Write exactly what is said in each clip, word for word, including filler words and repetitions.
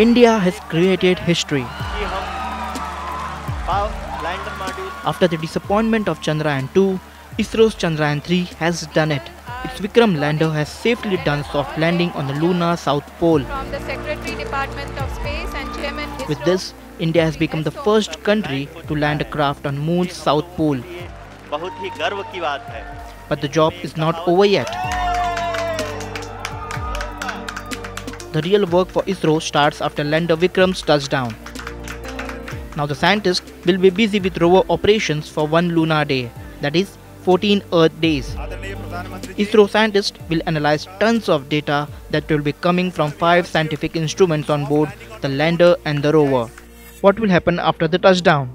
India has created history. After the disappointment of Chandrayaan two, ISRO's Chandrayaan three has done it. Its Vikram lander has safely done soft landing on the lunar south pole. From the Secretary, Department of Space and Chairman ISRO. With this, India has become the first country to land a craft on Moon's south pole. But the job is not over yet. The real work for ISRO starts after lander Vikram's touchdown. Now the scientists will be busy with rover operations for one lunar day, that is fourteen Earth days. ISRO scientists will analyze tons of data that will be coming from five scientific instruments on board the lander and the rover. What will happen after the touchdown?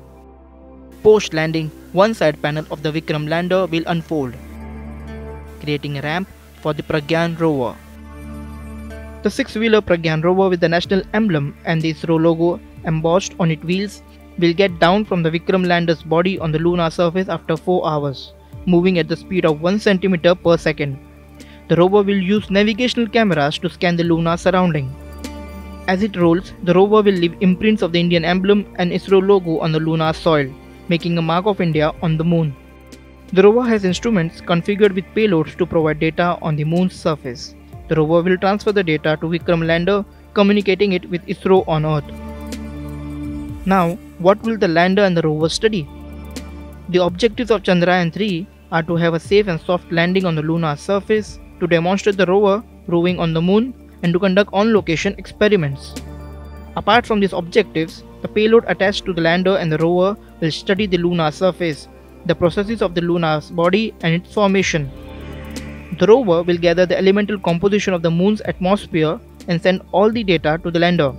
Post landing, one side panel of the Vikram lander will unfold, creating a ramp for the Pragyan rover. The six-wheeler Pragyan rover with the national emblem and the ISRO logo embossed on its wheels will get down from the Vikram lander's body on the lunar surface after four hours, moving at the speed of one centimeter per second. The rover will use navigational cameras to scan the lunar surrounding. As it rolls, the rover will leave imprints of the Indian emblem and ISRO logo on the lunar soil, making a mark of India on the moon. The rover has instruments configured with payloads to provide data on the moon's surface. The rover will transfer the data to Vikram lander, communicating it with ISRO on Earth. Now, what will the lander and the rover study? The objectives of Chandrayaan three are to have a safe and soft landing on the lunar surface, to demonstrate the rover roving on the moon, and to conduct on-location experiments. Apart from these objectives, the payload attached to the lander and the rover will study the lunar surface, the processes of the lunar body and its formation. The rover will gather the elemental composition of the moon's atmosphere and send all the data to the lander.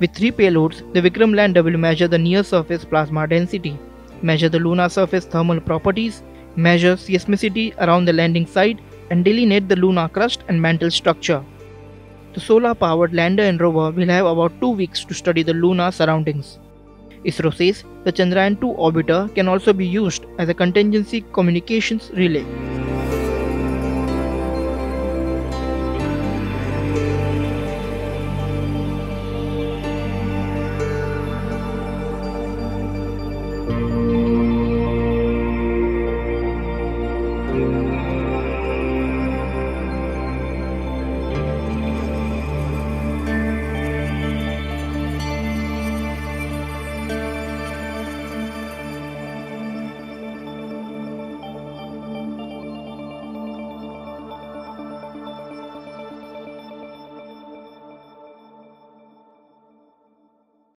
With three payloads, the Vikram lander will measure the near surface plasma density, measure the lunar surface thermal properties, measure seismicity around the landing site, and delineate the lunar crust and mantle structure. The solar-powered lander and rover will have about two weeks to study the lunar surroundings. ISRO says the Chandrayaan two orbiter can also be used as a contingency communications relay.